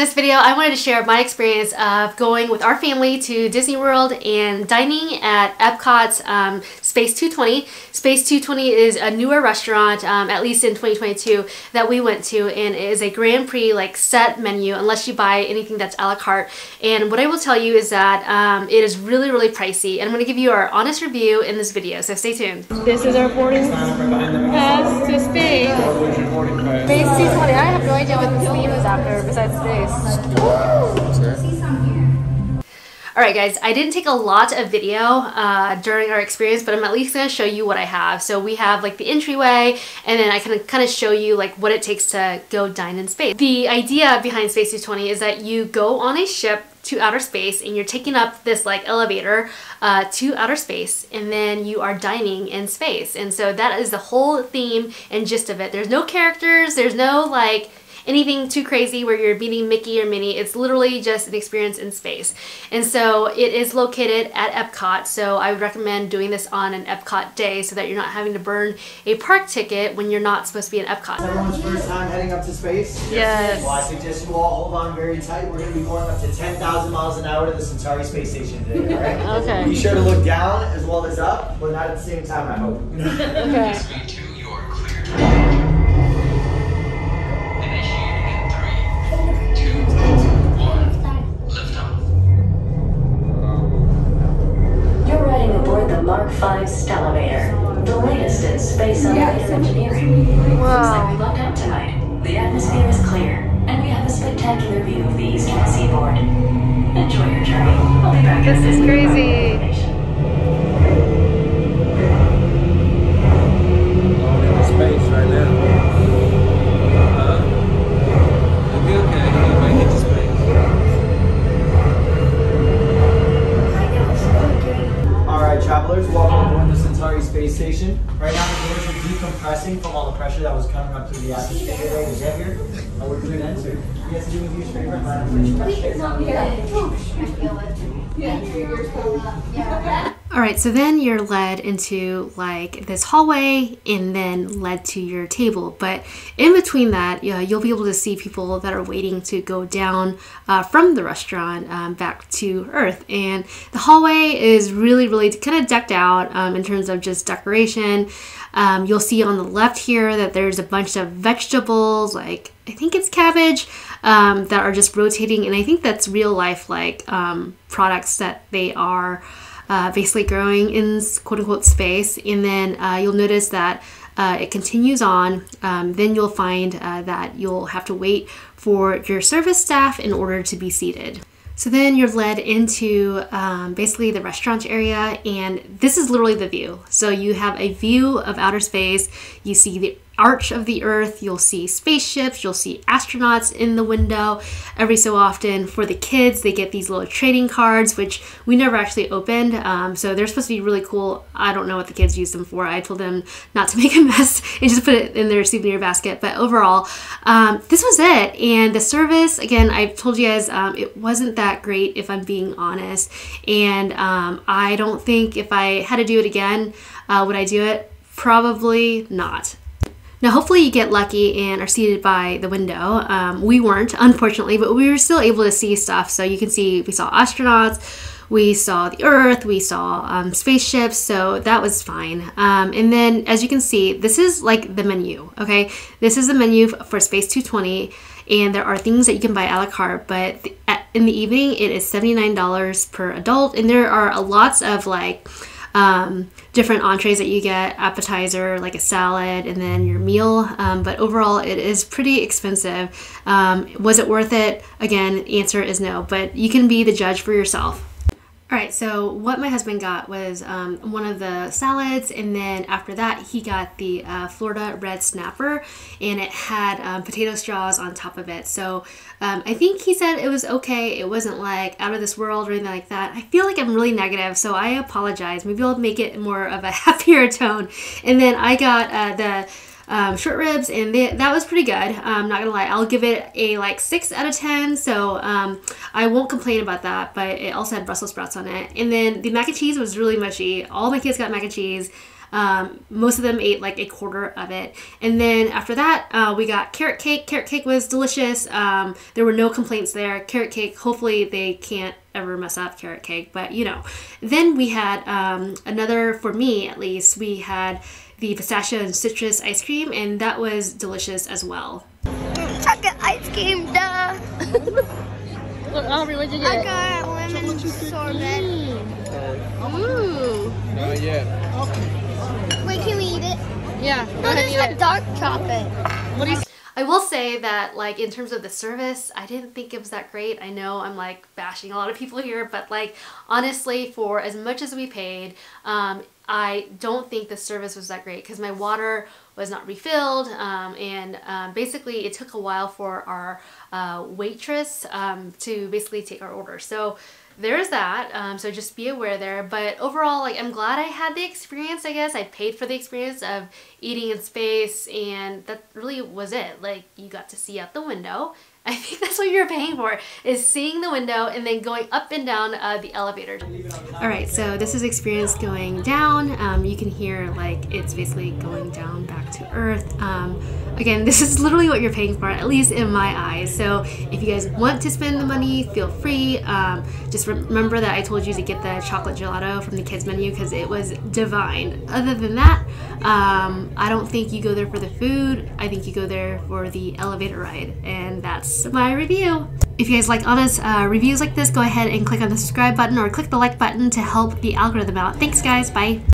this video, I wanted to share my experience of going with our family to Disney World and dining at Epcot's Space 220. Space 220 is a newer restaurant, at least in 2022, that we went to, and it is a Grand Prix like set menu unless you buy anything that's a la carte. And what I will tell you is that it is really, really pricey, and I'm going to give you our honest review in this video, so stay tuned. This is our boarding pass to space. Space 220. I have no idea what this theme is after besides space. Alright guys, I didn't take a lot of video during our experience, but I'm at least going to show you what I have. So we have like the entryway, and then I can kind of show you like what it takes to go dine in space. The idea behind Space 220 is that you go on a ship to outer space, and you're taking up this like elevator to outer space, and then you are dining in space. And so that is the whole theme and gist of it. There's no characters, there's no like anything too crazy where you're meeting Mickey or Minnie. It's literally just an experience in space. And so it is located at Epcot, so I would recommend doing this on an Epcot day so that you're not having to burn a park ticket when you're not supposed to be in Epcot. Everyone's first time heading up to space? Yes. Well, I suggest you all hold on very tight. We're going to be going up to 10,000 miles an hour to the Centauri Space Station today, all right? Okay. Be sure to look down as well as up, but not at the same time, I hope. Okay. Mark 5 Stellarator, the latest in space engineering. Wow. Looks like we lucked out tonight. The atmosphere is clear, and we have a spectacular view of the eastern seaboard. Enjoy your journey. I'll be back. This is crazy. All in space right now. It'll be okay. I'll make it to space. Alright travelers, welcome aboard the Centauri Space Station. Right now the motors are decompressing from all the pressure that was coming up through the atmosphere. I would do an answer. You guys do with your favorite line. Alright, so then you're led into like this hallway and then led to your table. But in between that, you'll be able to see people that are waiting to go down from the restaurant back to Earth. And the hallway is really, really kind of decked out in terms of just decoration. You'll see on the left here that there's a bunch of vegetables, like I think it's cabbage, that are just rotating. And I think that's real life like products that they are basically growing in quote-unquote space. And then you'll notice that it continues on. Then you'll find that you'll have to wait for your service staff in order to be seated. So then you're led into basically the restaurant area, and this is literally the view. So you have a view of outer space, you see the arch of the Earth, you'll see spaceships, you'll see astronauts in the window. Every so often for the kids, they get these little trading cards, which we never actually opened, so they're supposed to be really cool. I don't know what the kids use them for. I told them not to make a mess and just put it in their souvenir basket, but overall, this was it. And the service, again, I've told you guys, it wasn't that great if I'm being honest, and I don't think if I had to do it again, would I do it? Probably not. Now hopefully you get lucky and are seated by the window. We weren't, unfortunately, but we were still able to see stuff. So you can see we saw astronauts, we saw the Earth, we saw spaceships, so that was fine. And then as you can see, this is like the menu, okay? This is the menu for Space 220, and there are things that you can buy a la carte, but in the evening it is $79 per adult, and there are lots of like different entrees that you get, appetizer, like a salad, and then your meal. But overall, it is pretty expensive. Was it worth it? Again, answer is no, but you can be the judge for yourself. All right, so what my husband got was one of the salads, and then after that, he got the Florida Red Snapper, and it had potato straws on top of it. So I think he said it was okay. It wasn't like out of this world or anything like that. I feel like I'm really negative, so I apologize. Maybe I'll make it more of a happier tone. And then I got the short ribs, and that was pretty good. I'm not gonna lie, I'll give it a like 6 out of 10, so I won't complain about that, but it also had Brussels sprouts on it. And then the mac and cheese was really mushy. All my kids got mac and cheese. Most of them ate like a quarter of it. And then after that, we got carrot cake. Carrot cake was delicious. There were no complaints there. Carrot cake, hopefully they can't ever mess up carrot cake, but you know. Then we had another, for me at least, we had the pistachio and citrus ice cream, and that was delicious as well. Chocolate ice cream, duh! Look, Aubrey, what'd you get? I got lemon sorbet. Ooh! Not yet. Wait, can we eat it? Yeah. No, this is a dark chocolate. What do you? I will say that, like, in terms of the service, I didn't think it was that great. I know I'm, like, bashing a lot of people here, but, like, honestly, for as much as we paid, I don't think the service was that great because my water was not refilled, and basically it took a while for our waitress to basically take our order. So there's that, so just be aware there. But overall, like, I'm glad I had the experience, I guess. I paid for the experience of eating in space, and that really was it. Like, you got to see out the window. I think that's what you're paying for, is seeing the window and then going up and down the elevator. Alright, so this is experience going down. You can hear, like, it's basically going down back to Earth. Again, this is literally what you're paying for, at least in my eyes. So if you guys want to spend the money, feel free. Just remember that I told you to get the chocolate gelato from the kids menu because it was divine. Other than that, I don't think you go there for the food. I think you go there for the elevator ride, and that's my review. If you guys like honest reviews like this, go ahead and click on the subscribe button or click the like button to help the algorithm out. Thanks guys, bye!